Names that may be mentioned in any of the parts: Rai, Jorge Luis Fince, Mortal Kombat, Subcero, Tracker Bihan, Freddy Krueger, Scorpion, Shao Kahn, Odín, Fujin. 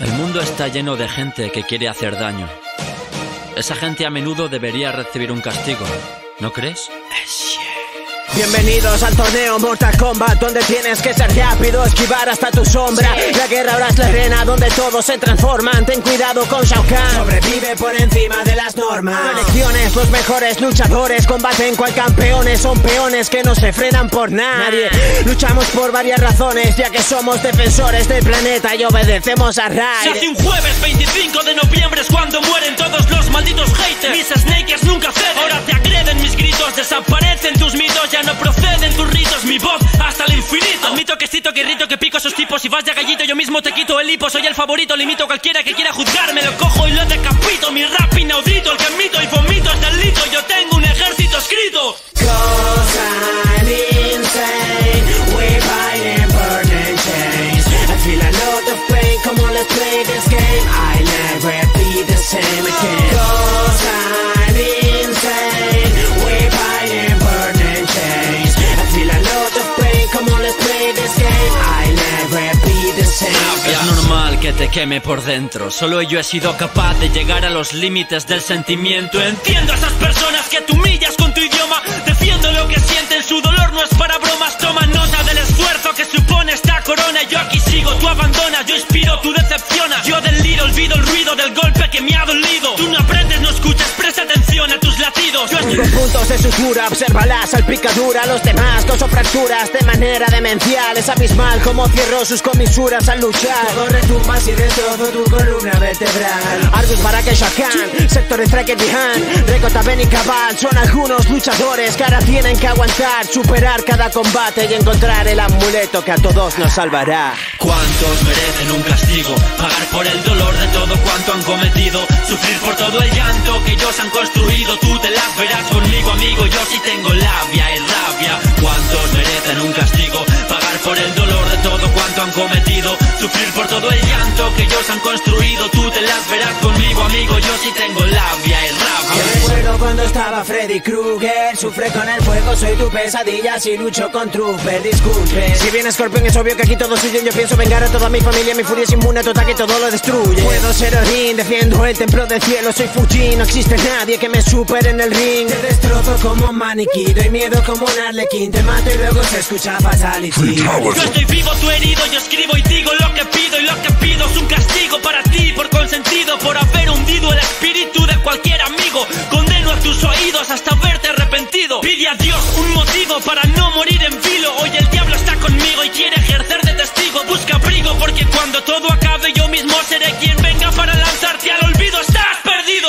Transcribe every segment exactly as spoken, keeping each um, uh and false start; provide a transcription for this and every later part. El mundo está lleno de gente que quiere hacer daño. Esa gente a menudo debería recibir un castigo, ¿no crees? Bienvenidos al torneo Mortal Kombat, donde tienes que ser rápido, esquivar hasta tu sombra. La guerra ahora es la arena donde todos se transforman. Ten cuidado con Shao Kahn, sobrevive por encima de las normas. Elecciones, los mejores luchadores combaten cual campeones. Son peones que no se frenan por nadie. Luchamos por varias razones, ya que somos defensores del planeta y obedecemos a Rai. Se hace un jueves veinticinco de noviembre, es cuando mueren todos los malditos haters. Mis snakers nunca ceden, ahora te agreden mis gritos. Desaparecen tus mitos, ya no proceden tus ritos, mi voz hasta el infinito. Admito que cito, que rito, que pico a esos tipos. Si vas de gallito yo mismo te quito el hipo. Soy el favorito, limito a cualquiera que quiera juzgarme. Lo cojo y lo decapito, mi rap inaudito. El que admito y vomito es delito. Yo tengo un ejército escrito. Que te queme por dentro. Solo yo he sido capaz de llegar a los límites del sentimiento. Entiendo a esas personas que te humillas con tu idioma. Defiendo lo que sienten, su dolor no es para bromas. Toma nota del esfuerzo que supone esta corona. Yo aquí sigo, tú abandonas. Yo inspiro, tú decepcionas. Yo deliro, olvido el ruido del golpe que me ha dolido. Tú no aprendes, no escuchas, presta atención a tus latidos. Tengo puntos de sutura, observa la salpicadura. Los demás causó fracturas de manera demencial. Es abismal como cierro sus comisuras al luchar. Todo retumba y de todo tu columna vertebral. Argus para que Shao Kahn, sectores Tracker Bihan, Recota Ben y Cabal son algunos luchadores que ahora tienen que aguantar, superar cada combate y encontrar el amuleto que a todos nos salvará. ¿Cuántos merecen un castigo? Pagar por el dolor de todo cuanto han cometido, sufrir por todo el llanto que ellos han construido. Tú te las verás conmigo, amigo, yo sí tengo labia y rabia. ¿Cuántos merecen un castigo? Pagar por el dolor de todo cuanto han cometido, sufrir por todo el llanto que ellos han construido. Tú te las verás conmigo, amigo, yo sí tengo labia y rabia. Yo recuerdo cuando estaba Freddy Krueger. Sufre con el fuego, soy tu pesadilla. Si lucho con Trooper, disculpe. Si bien Scorpion es obvio que aquí todos huyen, yo pienso vengar a toda mi familia. Mi furia es inmune a tu ataque, todo lo destruye. Puedo ser Odín, defiendo el templo del cielo. Soy Fujin, no existe nadie que me supere en el ring. Te destrozo como maniquí, doy miedo como un arlequín. Te mato y luego se escucha fatality. Yo estoy vivo, tú herido, yo escribo y digo lo que pido y lo que pido. Es un castigo para ti por consentido, por haber hundido el espíritu de cualquier amigo. Condeno a tus oídos hasta verte arrepentido. Pide a Dios un motivo para no morir en vilo. Hoy el diablo está conmigo y quiere ejercer de testigo. Busca abrigo porque cuando todo acabe yo mismo seré quien venga para lanzarte al olvido. ¡Estás perdido!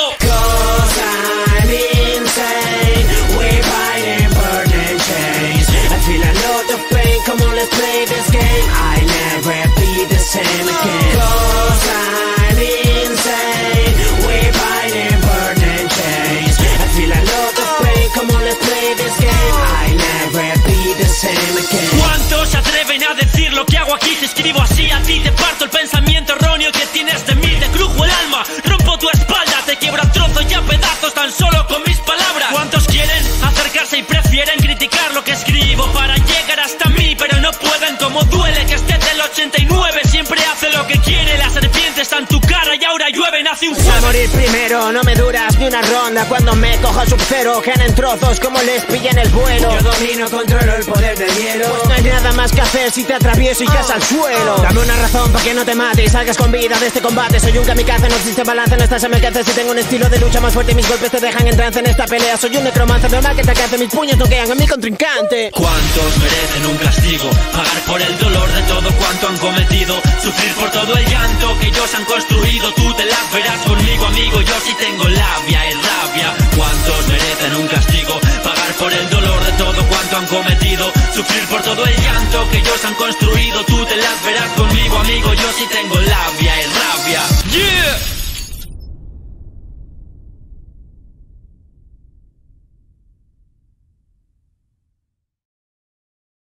¿Cuántos se atreven a decir lo que hago aquí? Te escribo así, a ti te parto el pensamiento erróneo que tienes de mí. Te crujo el alma, rompo tu espalda, te quiebro a trozos y a pedazos tan solo con mis palabras. ¿Cuántos quieren acercarse y prefieren criticar lo que escribo para llegar hasta mí? Pero no pueden, como duele que esté del ochenta y nueve. Siempre hace lo que quiere, la serpiente está en tu cara y ahora llueven hace un juego. A morir primero, no me duras ni una ronda. Cuando me cojo a Subcero, caen en trozos como les pillan el vuelo. Yo domino, controlo el poder del hielo. Pues no hay nada más que hacer si te atravieso y caes al suelo. Dame una razón para que no te mate y salgas con vida de este combate. Soy un kamikaze, no existe balance, no estás a mi alcance. Si tengo un estilo de lucha más fuerte y mis golpes te dejan en trance en esta pelea. Soy un necromante, normal que te alcance, mis puños toquean a mi contrincante. ¿Cuántos merecen un castigo? Pagar por el dolor de todo cuanto han cometido, sufrir por todo el llanto que ellos han construido. Tú te las verás conmigo, amigo, yo sí tengo labia y rabia. ¿Cuántos merecen un castigo? Pagar por el dolor de todo cuanto han cometido, sufrir por todo el llanto que ellos han construido.